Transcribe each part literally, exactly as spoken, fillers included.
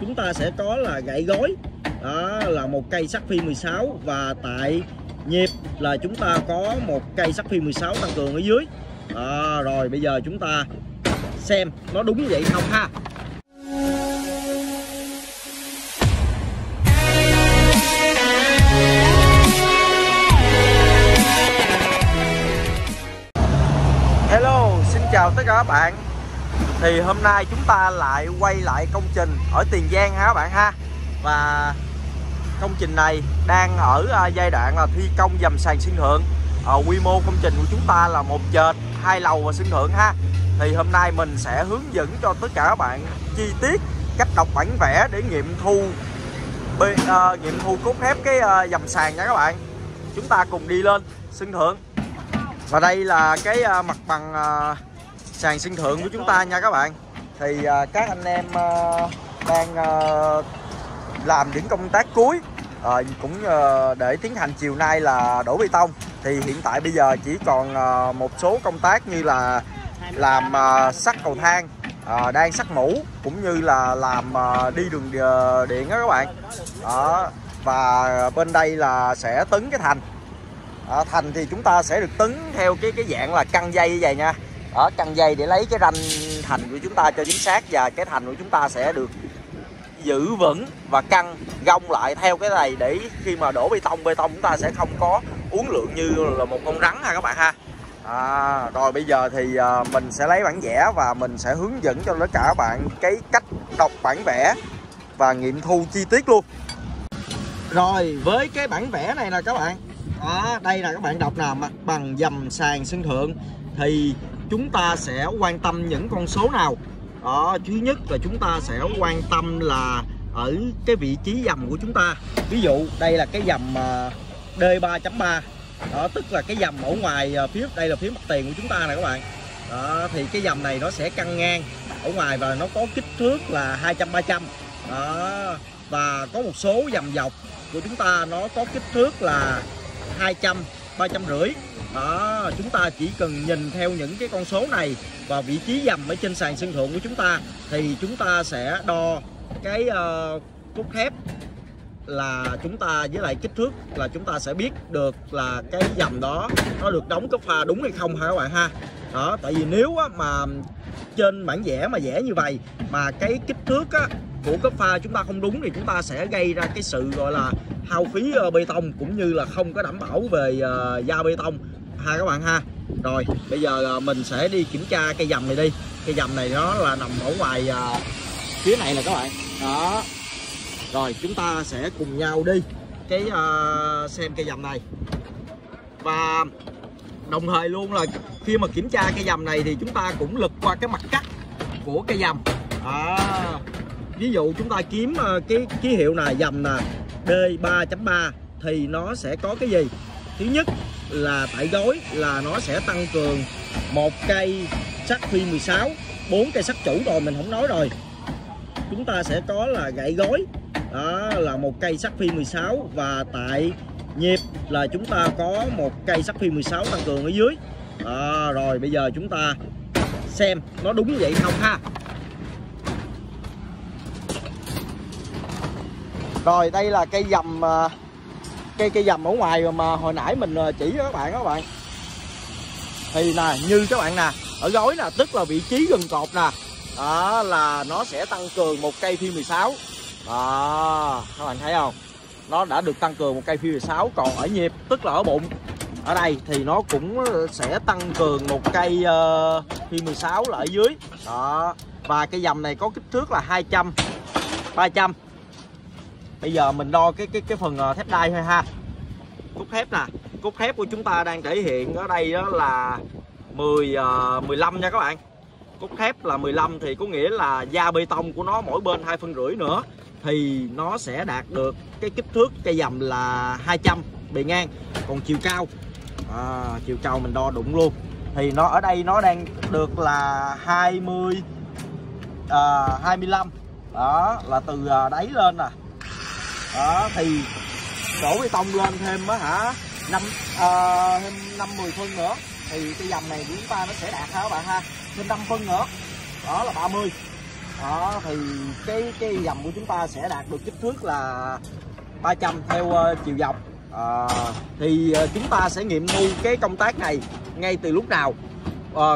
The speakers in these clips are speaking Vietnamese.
chúng ta sẽ có là gậy gối, đó là một cây sắc phi mười sáu, và tại nhịp là chúng ta có một cây sắc phi mười sáu tăng cường ở dưới. À, rồi bây giờ chúng ta xem nó đúng vậy không ha. Hello, xin chào tất cả các bạn. Thì hôm nay chúng ta lại quay lại công trình ở Tiền Giang ha các bạn ha. Và công trình này đang ở giai đoạn là thi công dầm sàn sân thượng. À, quy mô công trình của chúng ta là một trệt, hai lầu và sân thượng ha. Thì hôm nay mình sẽ hướng dẫn cho tất cả các bạn chi tiết cách đọc bản vẽ để nghiệm thu bê, à, nghiệm thu cốt thép cái à, dầm sàn nha các bạn. Chúng ta cùng đi lên sân thượng. Và đây là cái à, mặt bằng à, sàn sân thượng của chúng ta nha các bạn. Thì à, các anh em à, đang à, làm những công tác cuối à, cũng à, để tiến hành chiều nay là đổ bê tông. Thì hiện tại bây giờ chỉ còn à, một số công tác như là làm à, sắt cầu thang, à, đang sắt mũ, cũng như là làm à, đi đường điện đó các bạn. Đó, và bên đây là sẽ tấn cái thành. À, thành thì chúng ta sẽ được tấn theo cái cái dạng là căng dây như vậy nha. Đó, căng dây để lấy cái ranh thành của chúng ta cho chính xác, và cái thành của chúng ta sẽ được giữ vững và căng gông lại theo cái này để khi mà đổ bê tông, bê tông chúng ta sẽ không có uốn lượn như là một con rắn ha các bạn ha. À, rồi bây giờ thì à, mình sẽ lấy bản vẽ và mình sẽ hướng dẫn cho tất cả các bạn cái cách đọc bản vẽ và nghiệm thu chi tiết luôn. Rồi với cái bản vẽ này nè các bạn, à, đây là các bạn đọc là mặt bằng dầm sàn sân thượng. Thì chúng ta sẽ quan tâm những con số nào? Đó, thứ nhất là chúng ta sẽ quan tâm là ở cái vị trí dầm của chúng ta. Ví dụ đây là cái dầm D ba chấm ba. Đó, tức là cái dầm ở ngoài phía, đây là phía mặt tiền của chúng ta nè các bạn. Đó, thì cái dầm này nó sẽ căng ngang ở ngoài và nó có kích thước là hai trăm ba trăm. Đó, và có một số dầm dọc của chúng ta nó có kích thước là hai trăm, ba trăm rưỡi. Đó, chúng ta chỉ cần nhìn theo những cái con số này và vị trí dầm ở trên sàn sân thượng của chúng ta, thì chúng ta sẽ đo cái uh, cốt thép là chúng ta với lại kích thước là chúng ta sẽ biết được là cái dầm đó nó được đóng cái pha đúng hay không hả các bạn ha. Đó, tại vì nếu mà trên bản vẽ mà vẽ như vậy mà cái kích thước của cái pha chúng ta không đúng thì chúng ta sẽ gây ra cái sự gọi là hao phí bê tông, cũng như là không có đảm bảo về da bê tông ha các bạn ha. Rồi bây giờ mình sẽ đi kiểm tra cây dầm này đi. Cây dầm này nó là nằm ở ngoài phía này nè các bạn. Đó, rồi chúng ta sẽ cùng nhau đi cái uh, xem cây dầm này. Và đồng thời luôn là khi mà kiểm tra cây dầm này thì chúng ta cũng lật qua cái mặt cắt của cây dầm. À, ví dụ chúng ta kiếm uh, cái ký hiệu là dầm là D ba chấm ba thì nó sẽ có cái gì? Thứ nhất là tại gối là nó sẽ tăng cường một cây sắt phi mười sáu, bốn cây sắt chủ rồi mình không nói rồi. Chúng ta sẽ có là gậy gối, đó là một cây sắc phi mười sáu, và tại nhịp là chúng ta có một cây sắc phi mười sáu tăng cường ở dưới. À, rồi bây giờ chúng ta xem nó đúng vậy không ha. Rồi đây là cây dầm, cây cây dầm ở ngoài mà hồi nãy mình chỉ cho các bạn các bạn. Thì là như các bạn nè, ở gối nè, tức là vị trí gần cột nè. Đó là nó sẽ tăng cường một cây phi mười sáu. Đó, các bạn thấy không? Nó đã được tăng cường một cây phi mười sáu. Còn ở nhịp, tức là ở bụng, ở đây thì nó cũng sẽ tăng cường một cây uh, phi mười sáu là ở dưới. Đó. Và cây dầm này có kích thước là hai trăm, ba trăm. Bây giờ mình đo cái cái cái phần thép đai thôi ha. Cốt thép nè, cốt thép của chúng ta đang thể hiện ở đây đó là mười, mười lăm nha các bạn. Cốt thép là mười lăm thì có nghĩa là da bê tông của nó mỗi bên hai phân rưỡi nữa thì nó sẽ đạt được cái kích thước cây dầm là hai trăm bề ngang. Còn chiều cao, à, chiều cao mình đo đụng luôn, thì nó ở đây nó đang được là hai mươi, hai mươi lăm. Đó là từ đáy lên nè. Đó thì đổ bê tông lên thêm á hả, năm à, thêm năm mười phân nữa thì cây dầm này của chúng ta nó sẽ đạt ha các bạn ha, thêm năm phân nữa, đó là ba mươi. Đó, thì cái cái dầm của chúng ta sẽ đạt được kích thước là ba trăm theo uh, chiều dọc. À, thì uh, chúng ta sẽ nghiệm thu cái công tác này ngay từ lúc nào? À,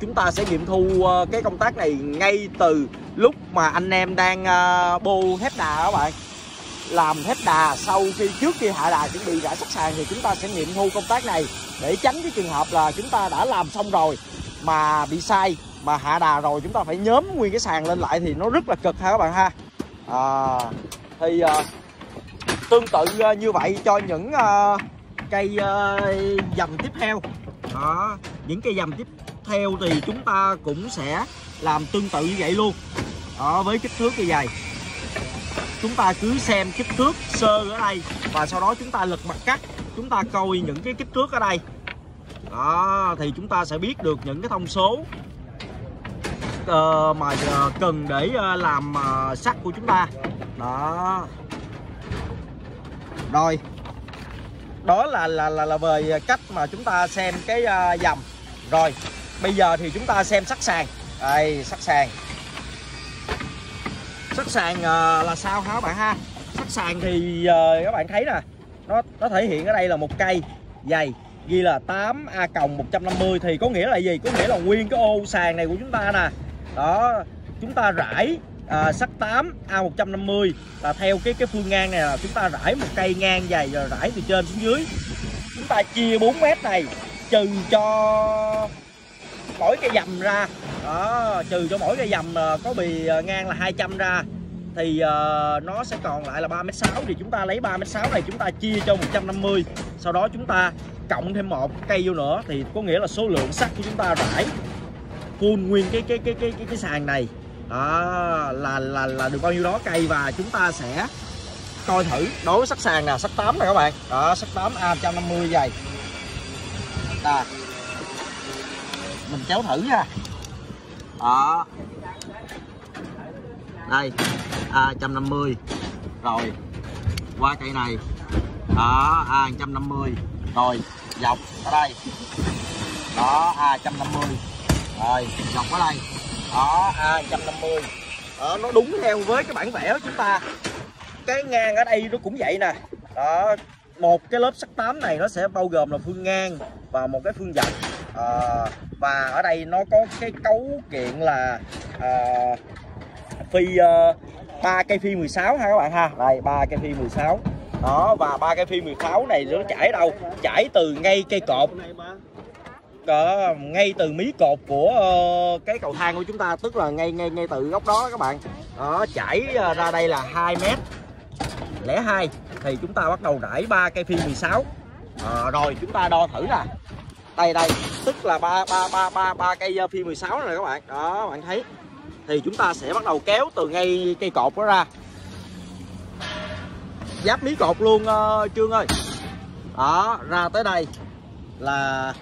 chúng ta sẽ nghiệm thu uh, cái công tác này ngay từ lúc mà anh em đang uh, bô thép đà các bạn. Làm thép đà sau khi trước khi hạ đà chuẩn bị rã sẵn sàng thì chúng ta sẽ nghiệm thu công tác này để tránh cái trường hợp là chúng ta đã làm xong rồi mà bị sai, mà hạ đà rồi chúng ta phải nhóm nguyên cái sàn lên lại thì nó rất là cực ha các bạn ha. À, thì uh, tương tự uh, như vậy cho những uh, cây uh, dầm tiếp theo. Đó, những cây dầm tiếp theo thì chúng ta cũng sẽ làm tương tự như vậy luôn. Đó, với kích thước như vậy chúng ta cứ xem kích thước sơ ở đây và sau đó chúng ta lật mặt cắt, chúng ta coi những cái kích thước ở đây. Đó, thì chúng ta sẽ biết được những cái thông số uh, mà uh, cần để uh, làm uh, sắt của chúng ta. Đó. Rồi. Đó là là là, là về cách mà chúng ta xem cái uh, dầm. Rồi, bây giờ thì chúng ta xem sắt sàn. Đây, sắt sàn. Sắt sàn uh, là sao hả các bạn ha? Sắt sàn thì uh, các bạn thấy nè, nó nó thể hiện ở đây là một cây dày ghi là tám A cộng một trăm năm mươi thì có nghĩa là gì? Có nghĩa là nguyên cái ô sàn này của chúng ta nè. Đó, chúng ta rải à, sắt tám A một trăm năm mươi là theo cái cái phương ngang này, là chúng ta rải một cây ngang dày rồi rải từ trên xuống dưới. Chúng ta chia bốn mét này trừ cho mỗi cây dầm ra. Đó, trừ cho mỗi cây dầm có bì ngang là hai trăm ra thì uh, nó sẽ còn lại là ba mét sáu, thì chúng ta lấy ba mét sáu này chúng ta chia cho một trăm năm mươi, sau đó chúng ta cộng thêm một cây vô nữa thì có nghĩa là số lượng sắt của chúng ta rải full nguyên cái cái cái cái cái, cái sàn này. Đó, là là là được bao nhiêu đó cây và chúng ta sẽ coi thử đối với sắt sàn nè, sắt tám này các bạn. Đó, sắt tám A một trăm năm mươi dày. Đó. Mình kéo thử nha. Đó. Đây, A một trăm năm mươi. Rồi qua cây này. Đó, A một trăm năm mươi. Rồi, dọc ở đây. Đó, A một trăm năm mươi. Rồi, dọc ở đây. Đó, A một trăm năm mươi. Đó, nó đúng theo với cái bản vẽ của chúng ta. Cái ngang ở đây nó cũng vậy nè. Đó, một cái lớp sắt tám này nó sẽ bao gồm là phương ngang và một cái phương dọc. À, và ở đây nó có cái cấu kiện là à, phi ba uh, cây phi mười sáu ha các bạn ha. Đây, ba cây phi mười sáu. Đó, và ba cây phi mười sáu này nó chảy đâu? Chảy từ ngay cây cột. Đó, ngay từ mí cột của uh, cái cầu thang của chúng ta, tức là ngay ngay ngay từ góc đó các bạn. Đó, chảy uh, ra đây là hai mét lẻ hai thì chúng ta bắt đầu rải ba cây phi mười sáu. À, rồi chúng ta đo thử nè. Đây đây, tức là ba ba ba ba ba cây phi mười sáu này các bạn. Đó, bạn thấy. Thì chúng ta sẽ bắt đầu kéo từ ngay cây cột đó ra. Giáp mí cột luôn uh, Trương ơi. Đó, ra tới đây là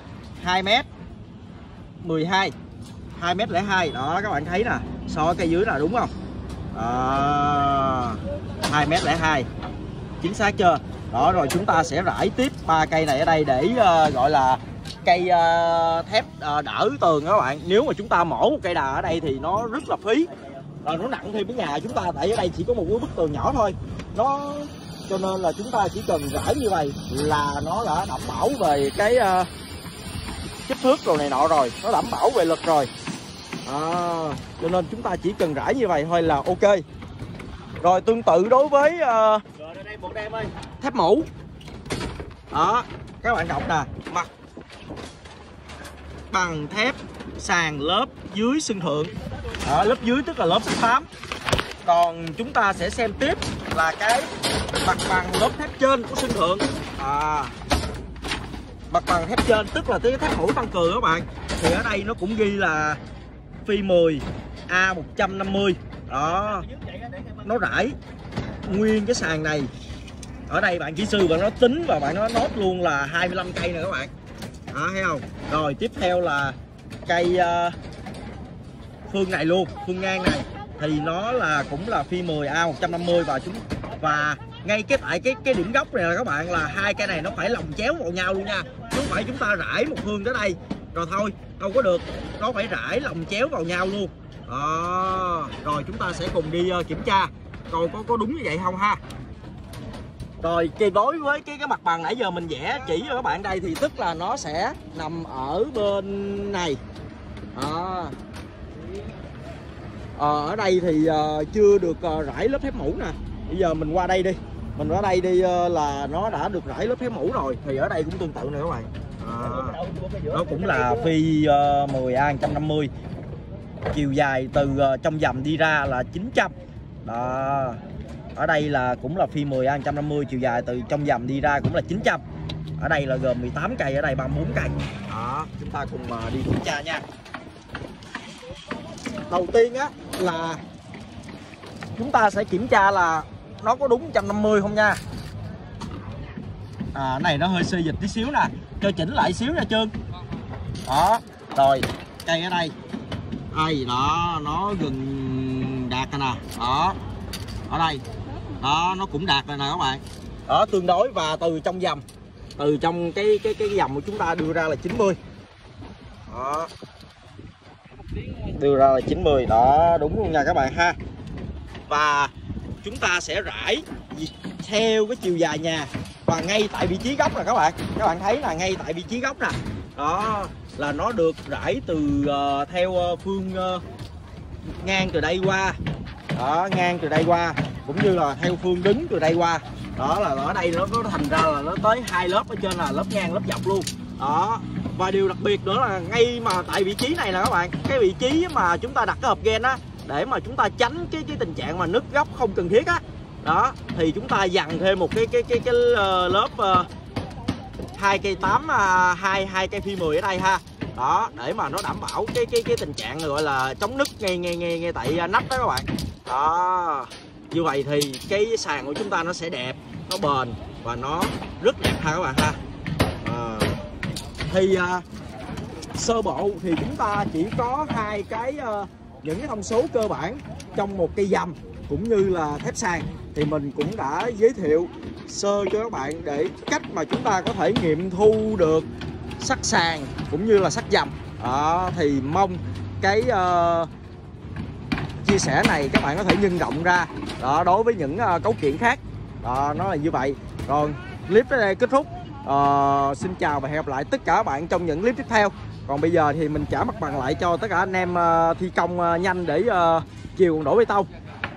hai mét mười hai, hai mét lẻ hai. Đó các bạn thấy nè, so với cây dưới là đúng không? À, hai mét lẻ hai. Chính xác chưa? Đó, rồi chúng ta sẽ rải tiếp ba cây này ở đây để uh, gọi là cây uh, thép uh, đỡ tường các bạn. Nếu mà chúng ta mổ một cây đà ở đây thì nó rất là phí. Rồi nó nặng thêm cái nhà chúng ta, tại ở đây chỉ có một cái bức tường nhỏ thôi. Nó cho nên là chúng ta chỉ cần rải như vậy là nó đã đảm bảo về cái uh, kích thước rồi này nọ rồi, nó đảm bảo về lực rồi. À, cho nên chúng ta chỉ cần rải như vậy thôi là ok. Rồi tương tự đối với uh, rồi, đây, bộ đem ơi. Thép mũ. Đó, các bạn đọc nè, mặt bằng thép sàn lớp dưới sân thượng. Đó, lớp dưới tức là lớp sắt tám. Còn chúng ta sẽ xem tiếp là cái mặt bằng lớp thép trên của sân thượng. À, mặt bằng thép trên tức là cái thép mũi tăng cường các bạn. Thì ở đây nó cũng ghi là phi mười A một trăm năm mươi. Đó, nó rải nguyên cái sàn này. Ở đây bạn kỹ sư bạn nó tính và bạn nó nốt luôn là hai mươi lăm cây nè các bạn. Đó, thấy không? Rồi tiếp theo là cây uh, phương này luôn, phương ngang này thì nó là cũng là phi mười A một trăm năm mươi và chúng và ngay cái tại cái cái điểm góc này là các bạn, là hai cây này nó phải lòng chéo vào nhau luôn nha. Chứ không phải chúng ta rải một phương tới đây rồi thôi, đâu có được. Nó phải rải lòng chéo vào nhau luôn. Đó. Rồi chúng ta sẽ cùng đi uh, kiểm tra coi có có đúng như vậy không ha. Rồi cái đối với cái cái mặt bằng nãy giờ mình vẽ chỉ cho các bạn đây thì tức là nó sẽ nằm ở bên này. Đó. Ờ, ở đây thì uh, chưa được uh, rải lớp thép mũ nè. Bây giờ mình qua đây đi. Mình qua đây đi uh, là nó đã được rải lớp thép mũ rồi. Thì ở đây cũng tương tự nè các bạn. À, nó cũng là phi uh, mười A một trăm năm mươi. Chiều dài từ uh, trong dầm đi ra là chín trăm. Đó. Ở đây là cũng là phi mười A một trăm năm mươi. Chiều dài từ trong dầm đi ra cũng là chín trăm. Ở đây là gồm mười tám cây, ở đây ba mươi tư cây. Đó, chúng ta cùng uh, đi kiểm tra nha. Đầu tiên á là chúng ta sẽ kiểm tra là nó có đúng một trăm năm mươi không nha. À, này nó hơi xê dịch tí xíu nè, cho chỉnh lại xíu nha Trương. Đó, rồi cây ở đây, đây đó nó gần đạt rồi nè, đó ở đây, đó nó cũng đạt rồi nè các bạn, đó tương đối và từ trong dầm, từ trong cái cái cái dầm của chúng ta đưa ra là chín mươi, đó. Đưa ra là chín mươi, đó đúng luôn nha các bạn ha. Và chúng ta sẽ rải theo cái chiều dài nhà và ngay tại vị trí góc nè các bạn. Các bạn thấy là ngay tại vị trí góc nè. Đó là nó được rải từ uh, theo uh, phương uh, ngang từ đây qua. Đó, ngang từ đây qua cũng như là theo phương đứng từ đây qua. Đó là ở đây nó có thành ra là nó tới hai lớp, ở trên là lớp ngang lớp dọc luôn. Đó. Và điều đặc biệt nữa là ngay mà tại vị trí này là các bạn, cái vị trí mà chúng ta đặt cái hộp ghen á, để mà chúng ta tránh cái cái tình trạng mà nứt góc không cần thiết á. Đó, thì chúng ta dằn thêm một cái cái cái cái lớp hai cây tám, hai hai cây phi mười ở đây ha. Đó, để mà nó đảm bảo cái cái cái tình trạng gọi là chống nứt ngay ngay ngay ngay tại nắp đó các bạn. Đó. Như vậy thì cái sàn của chúng ta nó sẽ đẹp, nó bền và nó rất đẹp ha các bạn ha. À. Thì uh, sơ bộ thì chúng ta chỉ có hai cái uh, những cái thông số cơ bản trong một cây dầm cũng như là thép sàn thì mình cũng đã giới thiệu sơ cho các bạn để cách mà chúng ta có thể nghiệm thu được sắt sàn cũng như là sắt dầm. Đó, thì mong cái uh, chia sẻ này các bạn có thể nhân rộng ra đó, đối với những uh, cấu kiện khác. Đó, nó là như vậy. Rồi clip tới đây kết thúc. Uh, xin chào và hẹn gặp lại tất cả các bạn trong những clip tiếp theo. Còn bây giờ thì mình trả mặt bằng lại cho tất cả anh em uh, thi công uh, nhanh để uh, chiều còn đổ bê tông.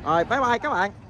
Rồi bye bye các bạn.